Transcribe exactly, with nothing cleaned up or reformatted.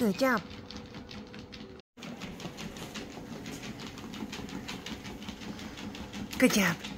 Good job. Good job.